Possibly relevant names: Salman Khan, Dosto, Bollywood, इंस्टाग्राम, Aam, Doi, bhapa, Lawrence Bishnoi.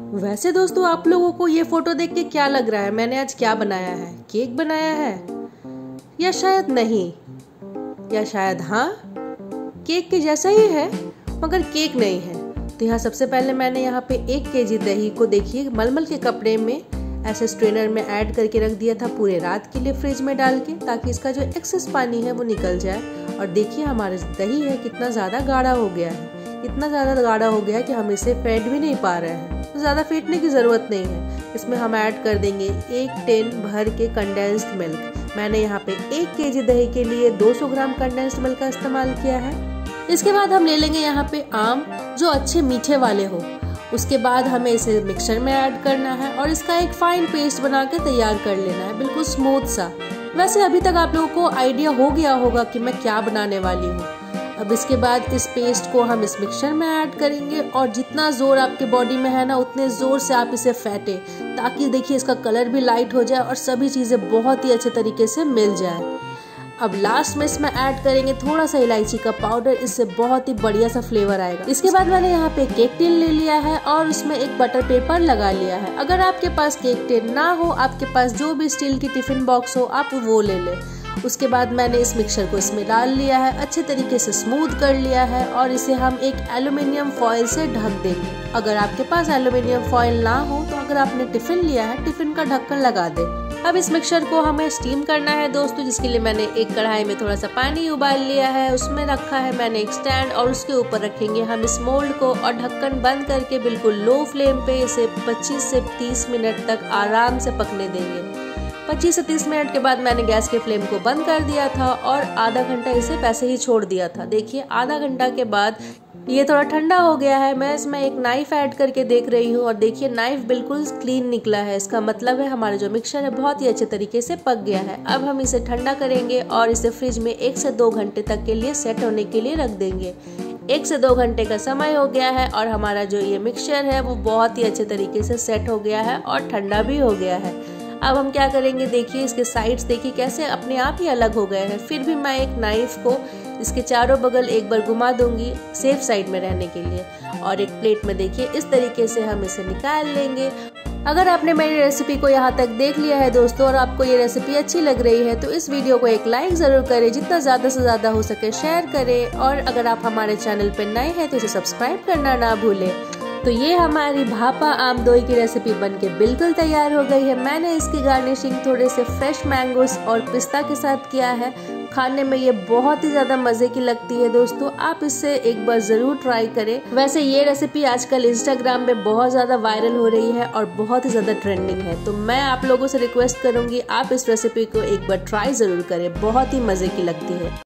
वैसे दोस्तों आप लोगों को ये फोटो देख के क्या लग रहा है, मैंने आज क्या बनाया है? केक बनाया है या शायद नहीं, या शायद हाँ केक के जैसा ही है मगर केक नहीं है। तो यहाँ सबसे पहले मैंने यहाँ पे 1 केजी दही को देखिए मलमल के कपड़े में ऐसे स्ट्रेनर में ऐड करके रख दिया था पूरे रात के लिए फ्रिज में डाल के, ताकि इसका जो एक्सेस पानी है वो निकल जाए। और देखिए हमारा दही है कितना ज़्यादा गाढ़ा हो गया है, इतना ज़्यादा गाढ़ा हो गया है कि हम इसे फेंट भी नहीं पा रहे हैं। तो ज़्यादा फेंटने की ज़रूरत नहीं है, इसमें हम ऐड कर देंगे 1 टिन भर के कंडेंस्ड मिल्क। मैंने यहाँ पे 1 केजी दही के लिए 200 ग्राम कंडेंस्ड मिल्क का इस्तेमाल किया है। इसके बाद हम ले लेंगे यहाँ पे आम जो अच्छे मीठे वाले हो। उसके बाद हमें इसे मिक्सर में ऐड करना है और इसका एक फाइन पेस्ट बना के तैयार कर लेना है, बिल्कुल स्मूथ सा। वैसे अभी तक आप लोगों को आइडिया हो गया होगा कि मैं क्या बनाने वाली हूँ। अब इसके बाद इस पेस्ट को हम इस मिक्सर में ऐड करेंगे और जितना ज़ोर आपके बॉडी में है ना उतने ज़ोर से आप इसे फेंटें, ताकि देखिए इसका कलर भी लाइट हो जाए और सभी चीज़ें बहुत ही अच्छे तरीके से मिल जाए। अब लास्ट में इसमें ऐड करेंगे थोड़ा सा इलायची का पाउडर, इससे बहुत ही बढ़िया सा फ्लेवर आएगा। इसके बाद मैंने यहाँ पे केक टिन ले लिया है और उसमें एक बटर पेपर लगा लिया है। अगर आपके पास केक टिन ना हो, आपके पास जो भी स्टील की टिफिन बॉक्स हो आप वो ले लें। उसके बाद मैंने इस मिक्सर को इसमें डाल लिया है, अच्छे तरीके से स्मूथ कर लिया है और इसे हम एक एल्यूमिनियम फॉयल से ढक देंगे। अगर आपके पास एल्यूमिनियम फॉयल ना हो तो अगर आपने टिफ़िन लिया है टिफ़िन का ढक्कन लगा दें। अब इस मिक्सर को हमें स्टीम करना है दोस्तों, जिसके लिए मैंने एक कढ़ाई में थोड़ा सा पानी उबाल लिया है, उसमें रखा है मैंने एक स्टैंड और उसके ऊपर रखेंगे हम इस मोल्ड को और ढक्कन बंद करके बिल्कुल लो फ्लेम पे इसे 25 से 30 मिनट तक आराम से पकने देंगे। 25 से 30 मिनट के बाद मैंने गैस के फ्लेम को बंद कर दिया था और आधा घंटा इसे वैसे ही छोड़ दिया था। देखिए आधा घंटा के बाद ये थोड़ा ठंडा हो गया है। मैं इसमें एक नाइफ़ ऐड करके देख रही हूँ और देखिए नाइफ़ बिल्कुल क्लीन निकला है, इसका मतलब है हमारा जो मिक्सचर है बहुत ही अच्छे तरीके से पक गया है। अब हम इसे ठंडा करेंगे और इसे फ्रिज में 1 से 2 घंटे तक के लिए सेट होने के लिए रख देंगे। 1 से 2 घंटे का समय हो गया है और हमारा जो ये मिक्सचर है वो बहुत ही अच्छे तरीके से सेट हो गया है और ठंडा भी हो गया है। अब हम क्या करेंगे, देखिए इसके साइड्स देखिए कैसे अपने आप ही अलग हो गए हैं, फिर भी मैं एक नाइफ को इसके चारों बगल एक बार घुमा दूंगी सेफ साइड में रहने के लिए। और एक प्लेट में देखिए इस तरीके से हम इसे निकाल लेंगे। अगर आपने मेरी रेसिपी को यहाँ तक देख लिया है दोस्तों और आपको ये रेसिपी अच्छी लग रही है तो इस वीडियो को एक लाइक ज़रूर करें, जितना ज़्यादा से ज़्यादा हो सके शेयर करें और अगर आप हमारे चैनल पर नए हैं तो इसे सब्सक्राइब करना ना भूलें। तो ये हमारी भापा आम दोई की रेसिपी बनके बिल्कुल तैयार हो गई है। मैंने इसकी गार्निशिंग थोड़े से फ्रेश मैंगोस और पिस्ता के साथ किया है। खाने में ये बहुत ही ज़्यादा मज़े की लगती है दोस्तों, आप इससे एक बार ज़रूर ट्राई करें। वैसे ये रेसिपी आजकल इंस्टाग्राम में बहुत ज़्यादा वायरल हो रही है और बहुत ही ज़्यादा ट्रेंडिंग है, तो मैं आप लोगों से रिक्वेस्ट करूँगी आप इस रेसिपी को एक बार ट्राई ज़रूर करें, बहुत ही मज़े की लगती है।